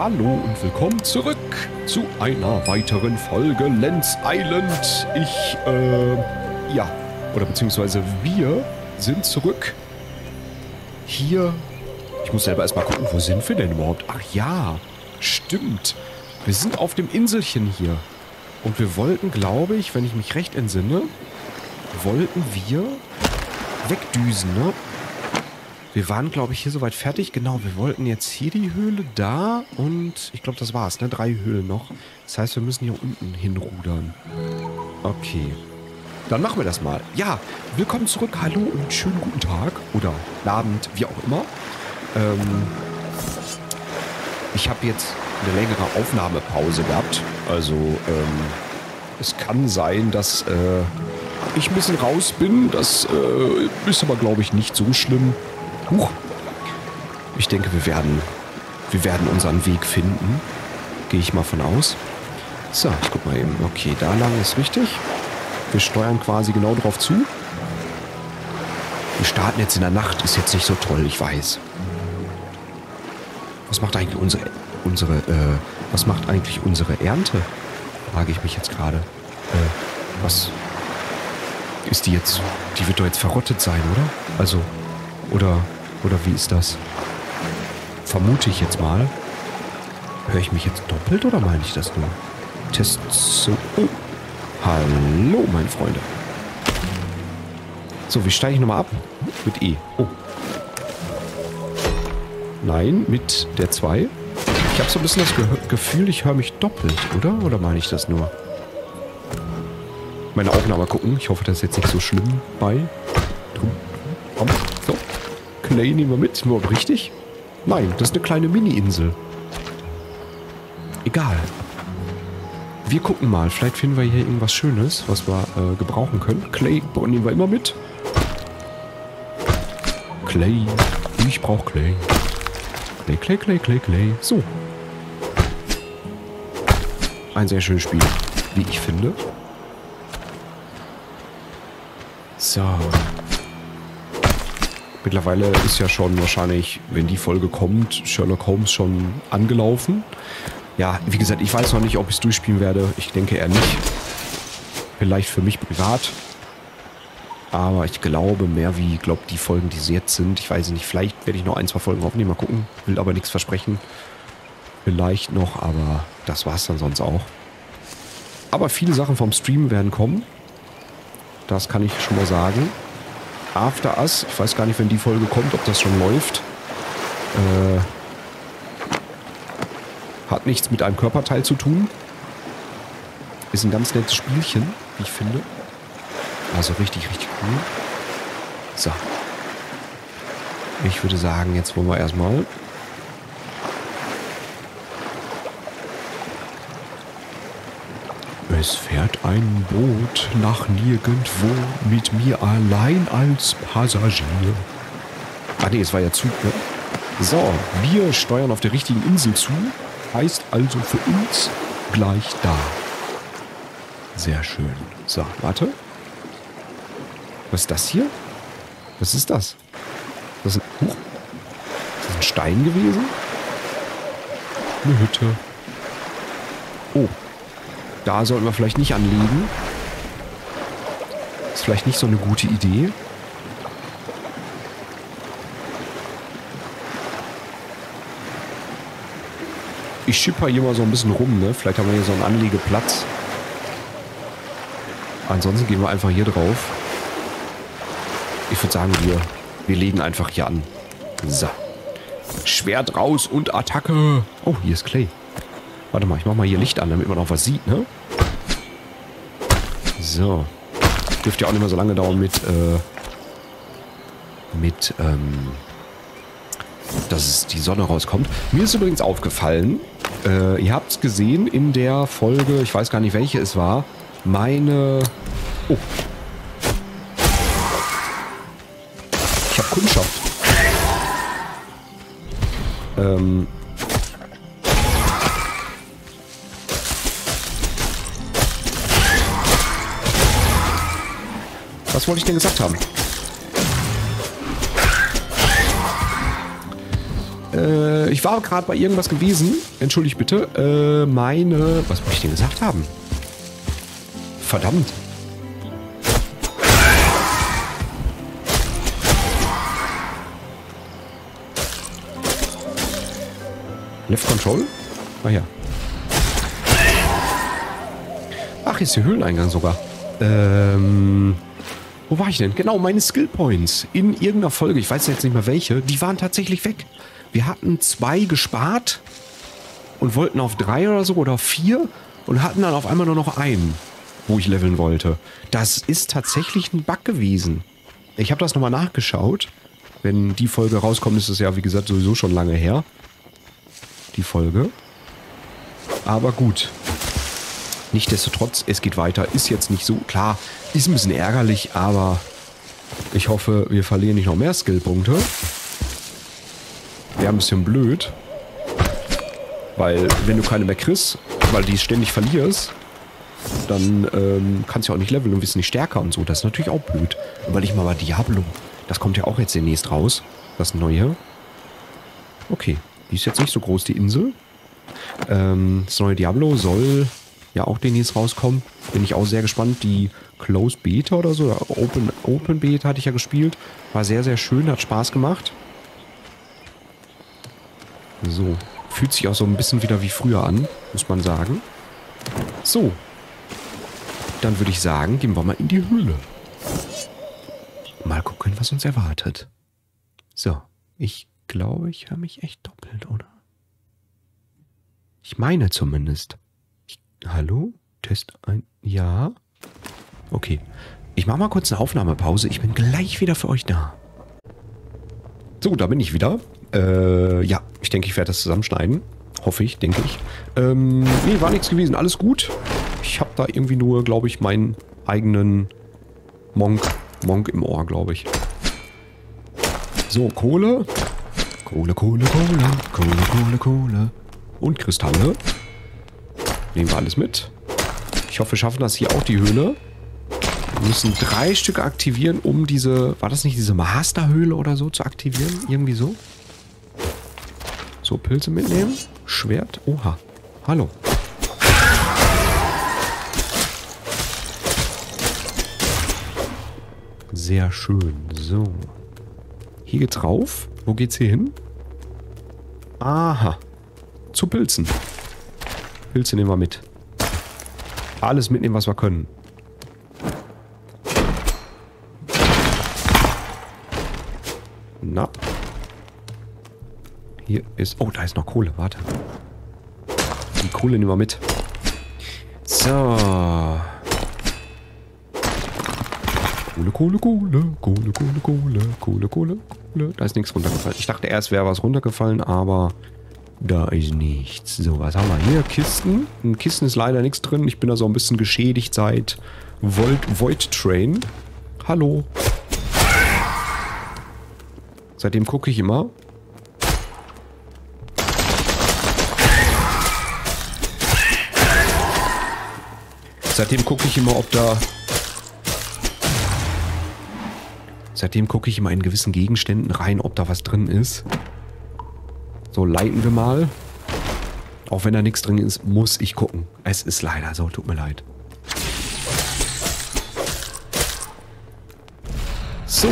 Hallo und willkommen zurück zu einer weiteren Folge Lens Island. Beziehungsweise wir sind zurück. Hier, ich muss selber erstmal gucken, wo sind wir denn überhaupt? Ach ja, stimmt. Wir sind auf dem Inselchen hier. Und wir wollten, glaube ich, wenn ich mich recht entsinne, wollten wir wegdüsen, ne? Wir waren, glaube ich, hier soweit fertig. Genau, wir wollten jetzt hier die Höhle, da und ich glaube, das war's, ne? 3 Höhlen noch. Das heißt, wir müssen hier unten hinrudern. Okay. Dann machen wir das mal. Ja, willkommen zurück, hallo und schönen guten Tag oder Abend, wie auch immer. Ich habe jetzt eine längere Aufnahmepause gehabt. Also, es kann sein, dass ich ein bisschen raus bin. Das ist aber, glaube ich, nicht so schlimm. Huch. Ich denke, wir werden unseren Weg finden. Gehe ich mal von aus. So, ich guck mal eben. Okay, da lang ist richtig. Wir steuern quasi genau drauf zu. Wir starten jetzt in der Nacht. Ist jetzt nicht so toll, ich weiß. Was macht eigentlich unsere Ernte? Frage ich mich jetzt gerade. Was ist die jetzt? Die wird doch jetzt verrottet sein, oder? Also, oder wie ist das? Vermute ich jetzt mal. Höre ich mich jetzt doppelt oder meine ich das nur? Test so. Oh. Hallo, meine Freunde. So, wie steige ich nochmal ab? Mit E. Oh. Nein, mit der 2. Ich habe so ein bisschen das Gefühl, ich höre mich doppelt, oder? Oder meine ich das nur? Meine Aufnahme gucken. Ich hoffe, das ist jetzt nicht so schlimm bei. So. Clay nehmen wir mit. Nur richtig? Nein, das ist eine kleine Mini-Insel. Egal. Wir gucken mal. Vielleicht finden wir hier irgendwas Schönes, was wir gebrauchen können. Clay nehmen wir immer mit. Clay. Ich brauche Clay. Clay, Clay, Clay, Clay, Clay. So. Ein sehr schönes Spiel, wie ich finde. So. Mittlerweile ist ja schon wahrscheinlich, wenn die Folge kommt, Sherlock Holmes schon angelaufen. Ja, wie gesagt, ich weiß noch nicht, ob ich es durchspielen werde. Ich denke eher nicht. Vielleicht für mich privat. Aber ich glaube mehr wie, die Folgen, die sie jetzt sind. Ich weiß nicht, vielleicht werde ich noch 1, 2 Folgen aufnehmen. Mal gucken. Will aber nichts versprechen. Vielleicht noch, aber das war's dann sonst auch. Aber viele Sachen vom Stream werden kommen. Das kann ich schon mal sagen. After Us. Ich weiß gar nicht, wenn die Folge kommt, ob das schon läuft. Hat nichts mit einem Körperteil zu tun. Ist ein ganz nettes Spielchen, wie ich finde. Also richtig, richtig cool. So. Ich würde sagen, jetzt wollen wir erstmal. Es fährt ein Boot nach nirgendwo mit mir allein als Passagier. Ah ne, es war ja Zug, ne? So, wir steuern auf der richtigen Insel zu. Heißt also für uns gleich da. Sehr schön. So, warte. Was ist das hier? Was ist das? Ist das ein Stein gewesen? Eine Hütte. Oh. Da sollten wir vielleicht nicht anlegen. Ist vielleicht nicht so eine gute Idee. Ich schipper hier mal so ein bisschen rum, ne? Vielleicht haben wir hier so einen Anlegeplatz. Ansonsten gehen wir einfach hier drauf. Ich würde sagen, wir legen einfach hier an. So. Schwert raus und Attacke. Oh, hier ist Clay. Warte mal, ich mach mal hier Licht an, damit man auch was sieht, ne? So. Dürfte ja auch nicht mehr so lange dauern dass es die Sonne rauskommt. Mir ist übrigens aufgefallen, ihr habt es gesehen in der Folge, ich weiß gar nicht, welche es war, Oh. Ich habe Kundschaft. Was wollte ich denn gesagt haben? Ich war gerade bei irgendwas gewesen. Entschuldigt bitte. Meine... Was wollte ich denn gesagt haben? Verdammt. Left Control? Ach ja. Ach, ist der Höhleneingang sogar. Wo war ich denn? Genau, meine Skillpoints. In irgendeiner Folge, ich weiß jetzt nicht mehr welche, die waren tatsächlich weg. Wir hatten 2 gespart und wollten auf 3 oder so oder auf 4 und hatten dann auf einmal nur noch 1, wo ich leveln wollte. Das ist tatsächlich ein Bug gewesen. Ich habe das nochmal nachgeschaut. Wenn die Folge rauskommt, ist es ja, wie gesagt, sowieso schon lange her. Die Folge. Aber gut. Nichtsdestotrotz, es geht weiter. Ist jetzt nicht so, klar, ist ein bisschen ärgerlich, aber ich hoffe, wir verlieren nicht noch mehr Skillpunkte. Wäre ein bisschen blöd. Weil, wenn du keine mehr kriegst, weil die ständig verlierst, dann kannst du auch nicht leveln und wirst nicht stärker und so. Das ist natürlich auch blöd. Überleg mal bei Diablo. Das kommt ja auch jetzt demnächst raus. Das Neue. Okay. Die ist jetzt nicht so groß, die Insel. Das neue Diablo soll ja auch demnächst rauskommen. Bin ich auch sehr gespannt. Die Closed Beta oder so, oder Open Beta hatte ich ja gespielt. War sehr, sehr schön, hat Spaß gemacht. So, fühlt sich auch so ein bisschen wieder wie früher an, muss man sagen. So, dann würde ich sagen, gehen wir mal in die Höhle. Mal gucken, was uns erwartet. So, ich glaube, ich höre mich echt doppelt, oder? Ich meine zumindest. Hallo? Test ein... Ja? Okay. Ich mache mal kurz eine Aufnahmepause. Ich bin gleich wieder für euch da. So, da bin ich wieder. Ja, ich denke, ich werde das zusammenschneiden. Hoffe ich, denke ich. Nee, war nichts gewesen. Alles gut. Ich habe da irgendwie nur, glaube ich, meinen eigenen Monk im Ohr, glaube ich. So, Kohle... Kohle. Und Kristalle. Nehmen wir alles mit. Ich hoffe, wir schaffen das hier auch, die Höhle. Wir müssen 3 Stück aktivieren, um diese... War das nicht diese Masterhöhle oder so zu aktivieren? Irgendwie so. So, Pilze mitnehmen. Schwert. Oha. Hallo. Sehr schön. So. Hier geht's rauf. Wo geht's hier hin? Aha. Zu Pilzen. Pilze nehmen wir mit. Alles mitnehmen, was wir können. Na. Hier ist... Oh, da ist noch Kohle. Warte. Die Kohle nehmen wir mit. So. Kohle. Da ist nichts runtergefallen. Ich dachte erst, wäre was runtergefallen, aber da ist nichts. So, was haben wir hier? Kisten. In Kisten ist leider nichts drin. Ich bin da so ein bisschen geschädigt seit Void Train. Hallo. Seitdem gucke ich immer. Seitdem gucke ich immer in gewissen Gegenständen rein, ob da was drin ist. So, leiten wir mal. Auch wenn da nichts drin ist, muss ich gucken. Es ist leider so, tut mir leid. So.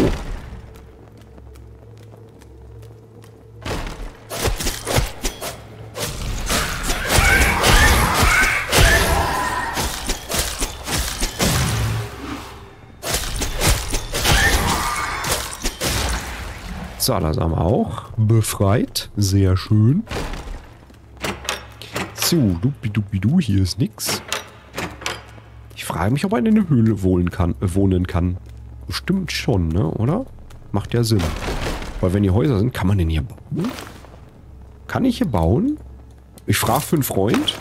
So, das haben wir auch. Befreit. Sehr schön. So, dupidupidu, hier ist nix. Ich frage mich, ob man in eine Höhle wohnen kann. Bestimmt schon, ne, oder? Macht ja Sinn. Weil wenn hier Häuser sind, kann man denn hier bauen? Kann ich hier bauen? Ich frage für einen Freund.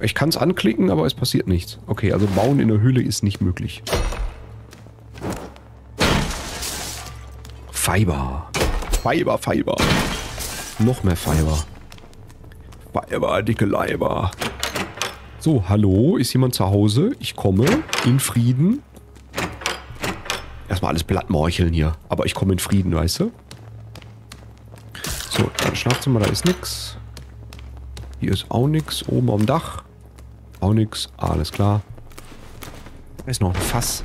Ich kann es anklicken, aber es passiert nichts. Okay, also bauen in der Höhle ist nicht möglich. Fiber. Noch mehr Fiber. Fiber, dicke Leiber. So, hallo, ist jemand zu Hause? Ich komme. In Frieden. Erstmal alles blattmorcheln hier. Aber ich komme in Frieden, weißt du? So, dann Schlafzimmer, da ist nix. Hier ist auch nix. Oben am Dach. Auch nix. Alles klar. Da ist noch ein Fass.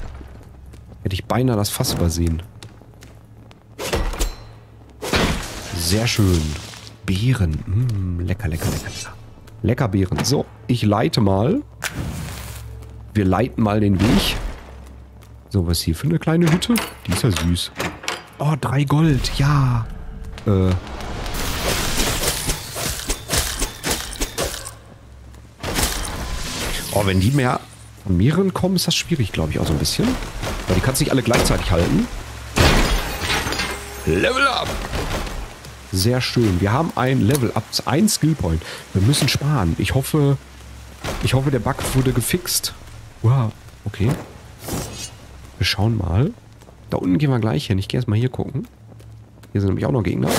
Hätte ich beinahe das Fass übersehen. Sehr schön. Beeren. Mmh, lecker, lecker, lecker, lecker. Lecker Beeren. So, ich leite mal. Wir leiten mal den Weg. So, was ist hier für eine kleine Hütte? Die ist ja süß. Oh, 3 Gold. Ja. Oh, wenn die mehr von mehreren kommen, ist das schwierig, glaube ich, auch so ein bisschen. Weil die kannst du nicht alle gleichzeitig halten. Level up! Sehr schön. Wir haben ein Level up, ein Skillpoint. Wir müssen sparen. Ich hoffe, der Bug wurde gefixt. Wow, okay. Wir schauen mal. Da unten gehen wir gleich hin. Ich gehe erstmal hier gucken. Hier sind nämlich auch noch Gegner.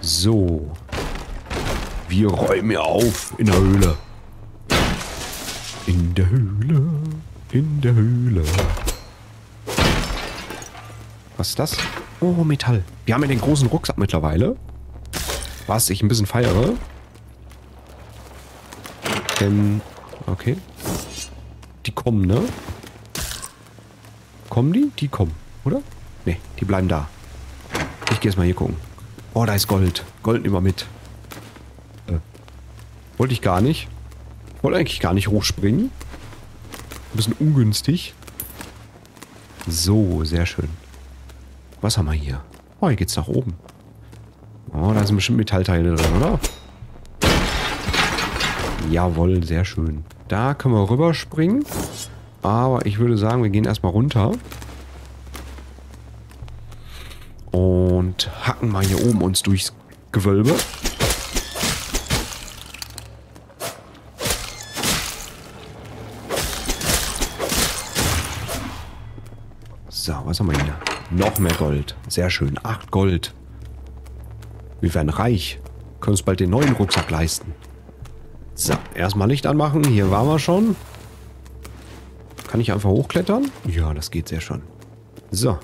So. Wir räumen hier auf in der Höhle. In der Höhle. In der Höhle. Was ist das? Oh, Metall. Wir haben ja den großen Rucksack mittlerweile. Was ich ein bisschen feiere. Okay. Die kommen, ne? Kommen die? Die kommen, oder? Ne, die bleiben da. Ich gehe jetzt mal hier gucken. Oh, da ist Gold. Gold nehmen wir mit. Wollte ich gar nicht. Wollte eigentlich gar nicht hochspringen. Ein bisschen ungünstig. So, sehr schön. Was haben wir hier? Oh, hier geht's nach oben. Oh, da sind bestimmt Metallteile drin, oder? Jawohl, sehr schön. Da können wir rüberspringen. Aber ich würde sagen, wir gehen erstmal runter. Und hacken mal hier oben uns durchs Gewölbe. So, was haben wir hier? Noch mehr Gold. Sehr schön. 8 Gold. Wir werden reich. Können uns bald den neuen Rucksack leisten. So, erstmal Licht anmachen. Hier waren wir schon. Kann ich einfach hochklettern? Ja, das geht sehr schön. So.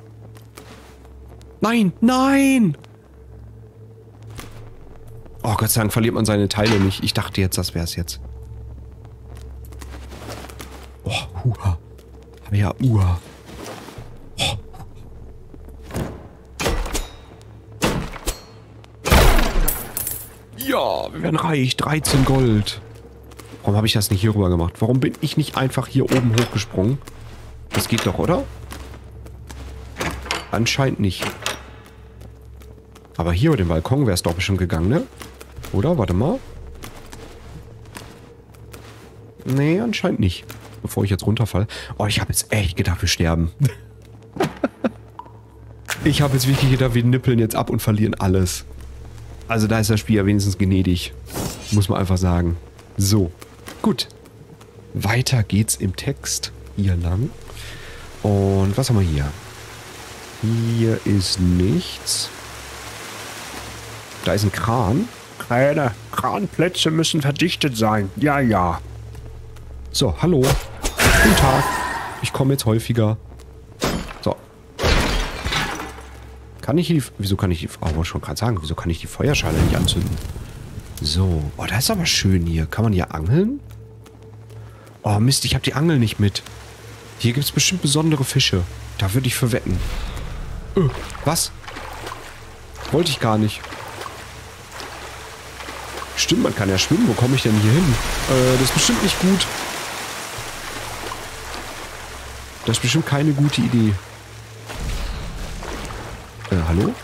Nein, nein! Oh, Gott sei Dank verliert man seine Teile nicht. Ich dachte jetzt, das wäre es jetzt. Oh, huha. Ja, uha. Ja, wir werden reich. 13 Gold. Warum habe ich das nicht hier rüber gemacht? Warum bin ich nicht einfach hier oben hochgesprungen? Das geht doch, oder? Anscheinend nicht. Aber hier über den Balkon wäre es doch bestimmt gegangen, ne? Oder? Warte mal. Nee, anscheinend nicht. Bevor ich jetzt runterfalle. Oh, ich habe jetzt echt gedacht, wir sterben. Ich habe jetzt wirklich gedacht, wir nippeln jetzt ab und verlieren alles. Also da ist das Spiel ja wenigstens gnädig. Muss man einfach sagen. So. Gut. Weiter geht's im Text. Hier lang. Und was haben wir hier? Hier ist nichts. Da ist ein Kran. Kräne. Kranplätze müssen verdichtet sein. Ja, ja. So, hallo. Guten Tag. Ich komme jetzt häufiger. Kann ich die... Wieso kann ich die... Oh, wollte ich schon gerade sagen. Wieso kann ich die Feuerschale nicht anzünden? So. Oh, das ist aber schön hier. Kann man hier angeln? Oh, Mist. Ich habe die Angel nicht mit. Hier gibt es bestimmt besondere Fische. Da würde ich für wetten. Was? Wollte ich gar nicht. Stimmt, man kann ja schwimmen. Wo komme ich denn hier hin? Das ist bestimmt nicht gut. Das ist bestimmt keine gute Idee. Hallo?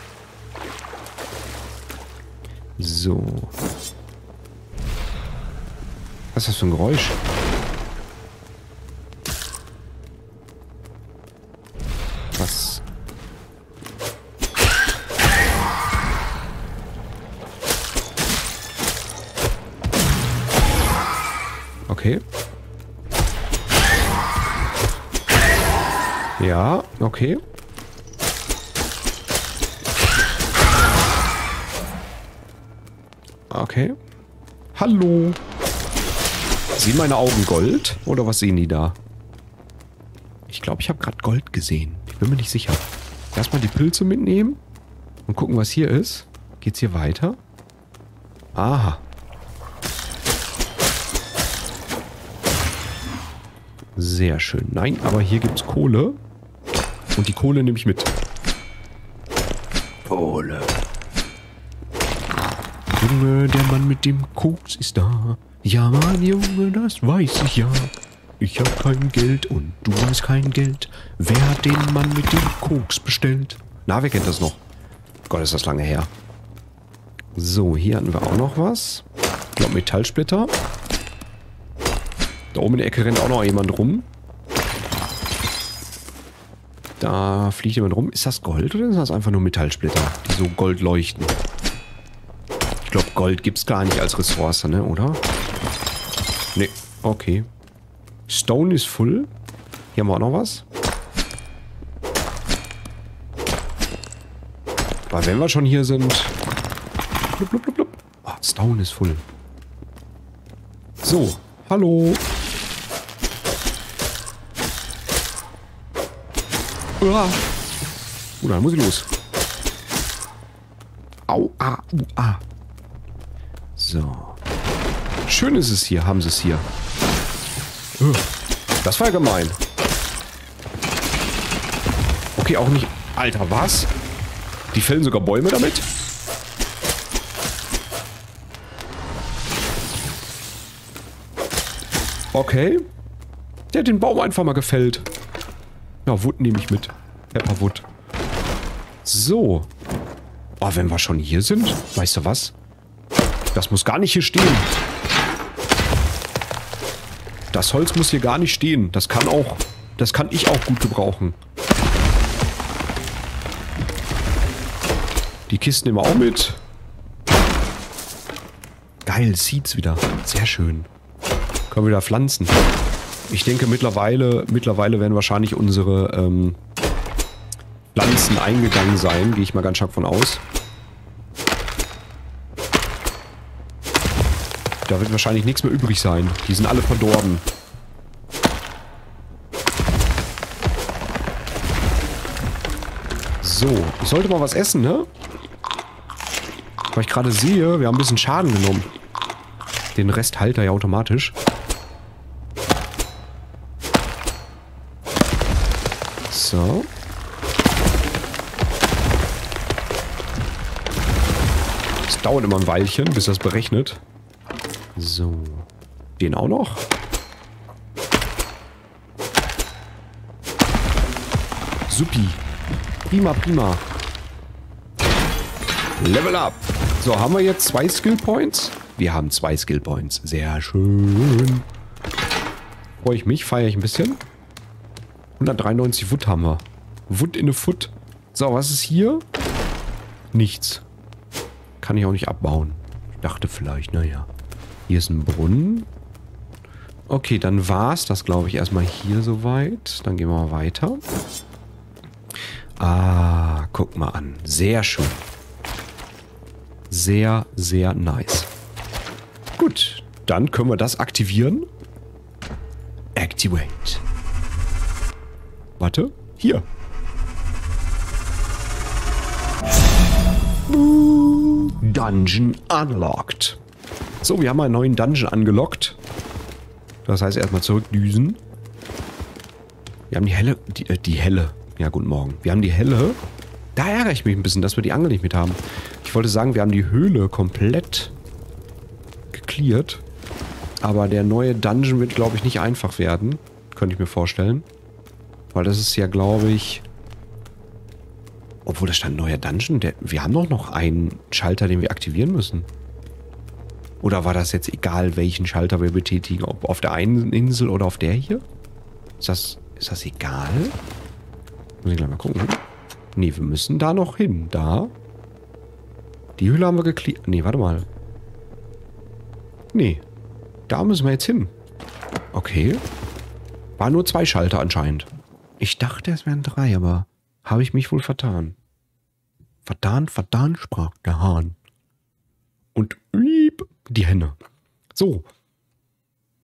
So. Was ist das für ein Geräusch? Was? Okay. Ja, okay. Okay. Hallo. Sehen meine Augen Gold? Oder was sehen die da? Ich glaube, ich habe gerade Gold gesehen. Ich bin mir nicht sicher. Erstmal die Pilze mitnehmen und gucken, was hier ist. Geht's hier weiter? Aha. Sehr schön. Nein, aber hier gibt's Kohle. Und die Kohle nehme ich mit. Kohle. Junge, der Mann mit dem Koks ist da. Ja, Mann, Junge, das weiß ich ja. Ich hab kein Geld und du hast kein Geld. Wer hat den Mann mit dem Koks bestellt? Na, wer kennt das noch? Gott, ist das lange her. So, hier hatten wir auch noch was. Ich glaube, Metallsplitter. Da oben in der Ecke rennt auch noch jemand rum. Da fliegt jemand rum. Ist das Gold oder sind das einfach nur Metallsplitter, die so Gold leuchten? Ich glaube, Gold gibt's gar nicht als Ressource, ne, oder? Ne, okay. Stone ist full. Hier haben wir auch noch was. Aber wenn wir schon hier sind... Blub, blub, blub, blub. Oh, Stone ist full. So, hallo. Uah. Dann muss ich los. Au, ah, ah. So. Schön ist es hier, haben sie es hier. Das war gemein. Okay, auch nicht... Alter, was? Die fällen sogar Bäume damit? Okay. Der hat den Baum einfach mal gefällt. Ja, Wood nehme ich mit. Pepperwood. So. Oh, wenn wir schon hier sind, weißt du was? Das muss gar nicht hier stehen. Das Holz muss hier gar nicht stehen. Das kann ich auch gut gebrauchen. Die Kisten nehmen wir auch mit. Geil, Seeds wieder. Sehr schön. Können wir da pflanzen. Ich denke, mittlerweile werden wahrscheinlich unsere Pflanzen eingegangen sein. Gehe ich mal ganz stark von aus. Da wird wahrscheinlich nichts mehr übrig sein. Die sind alle verdorben. So, ich sollte mal was essen, ne? Weil ich gerade sehe, wir haben ein bisschen Schaden genommen. Den Rest heilt er ja automatisch. So. Es dauert immer ein Weilchen, bis das berechnet. So. Den auch noch. Supi. Prima, prima. Level up. So, haben wir jetzt 2 Skill Points? Wir haben 2 Skill Points. Sehr schön. Freue ich mich, feiere ich ein bisschen. 193 Wood haben wir. Wood in a Foot. So, was ist hier? Nichts. Kann ich auch nicht abbauen. Ich dachte vielleicht, naja. Hier ist ein Brunnen. Okay, dann war's das, glaube ich, erstmal hier soweit. Dann gehen wir mal weiter. Ah, guck mal an. Sehr schön. Sehr, sehr nice. Gut, dann können wir das aktivieren. Activate. Warte, hier. Dungeon unlocked. So, wir haben einen neuen Dungeon angelockt. Das heißt, erstmal zurückdüsen. Wir haben die helle... Die helle. Ja, guten Morgen. Wir haben die helle. Da ärgere ich mich ein bisschen, dass wir die Angel nicht mit haben. Ich wollte sagen, wir haben die Höhle komplett gecleart. Aber der neue Dungeon wird, glaube ich, nicht einfach werden. Könnte ich mir vorstellen. Weil das ist ja, glaube ich... Obwohl, da stand neuer Dungeon. Wir haben doch noch einen Schalter, den wir aktivieren müssen. Oder war das jetzt egal, welchen Schalter wir betätigen? Ob auf der einen Insel oder auf der hier? Ist das egal? Muss ich gleich mal gucken. Nee, wir müssen da noch hin. Da. Die Höhle haben wir geklärt. Nee, warte mal. Nee. Da müssen wir jetzt hin. Okay. War nur 2 Schalter anscheinend. Ich dachte, es wären 3, aber habe ich mich wohl vertan. Verdammt, verdammt, sprach der Hahn. Und lieb die Henne. So.